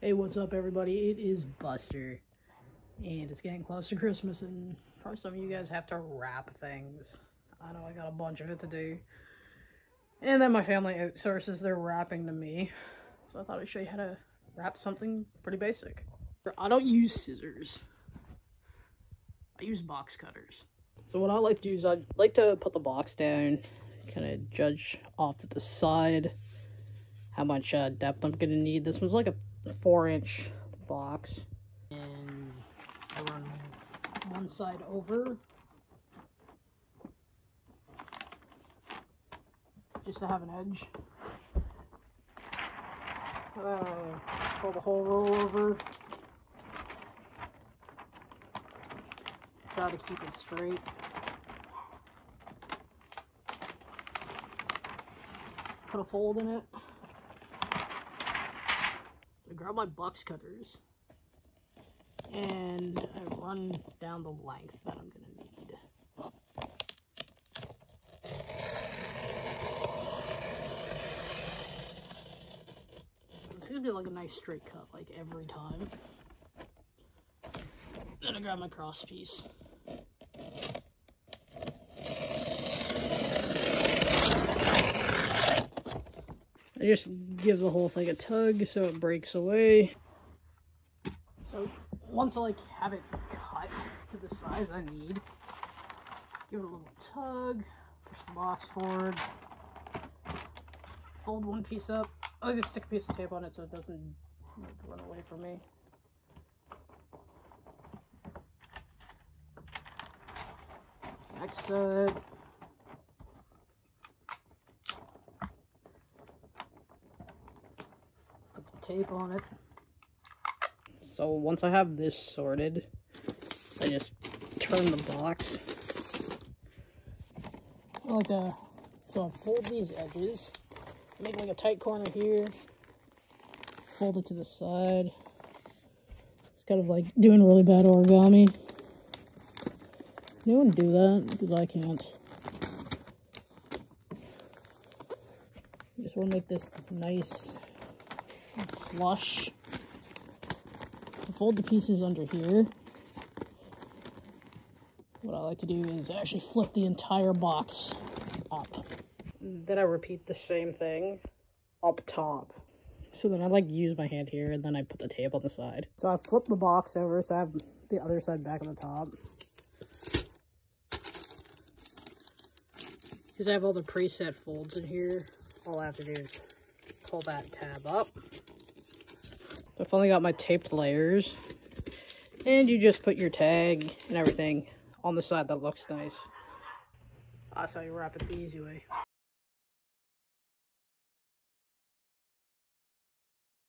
Hey, what's up everybody? It is Buster, and it's getting close to Christmas, and probably some of you guys have to wrap things. I know I got a bunch of it to do, and then my family outsources their wrapping to me, so I thought I'd show you how to wrap something pretty basic. I don't use scissors, I use box cutters. So what I like to do is I like to put the box down, kind of judge off to the side how much depth I'm going to need. This one's like a 4-inch box, and I run one side over just to have an edge. Pull the whole roll over, try to keep it straight. Put a fold in it. I grab my box cutters and I run down the length that I'm gonna need. It's gonna be like a nice straight cut, like every time. Then I grab my cross piece. I just give the whole thing a tug so it breaks away. So once I have it cut to the size I need, give it a little tug, push the box forward, fold one piece up. I like to stick a piece of tape on it so it doesn't run away from me. Next side. Tape on it. So once I have this sorted, I just turn the box. I like to fold these edges, make like a tight corner here, fold it to the side. It's kind of like doing really bad origami. You wouldn't do that because I can't. You just want to make this nice flush. Fold the pieces under here. What I like to do is actually flip the entire box up. Then I repeat the same thing up top. So then I use my hand here, and then I put the tape on the side. So I flip the box over so I have the other side back on the top. Because I have all the preset folds in here, all I have to do is pull that tab up. I finally got my taped layers, and you just put your tag and everything on the side that looks nice. That's how you wrap it the easy way.